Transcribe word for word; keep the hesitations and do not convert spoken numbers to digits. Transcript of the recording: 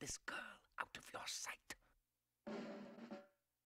this girl out of your sight.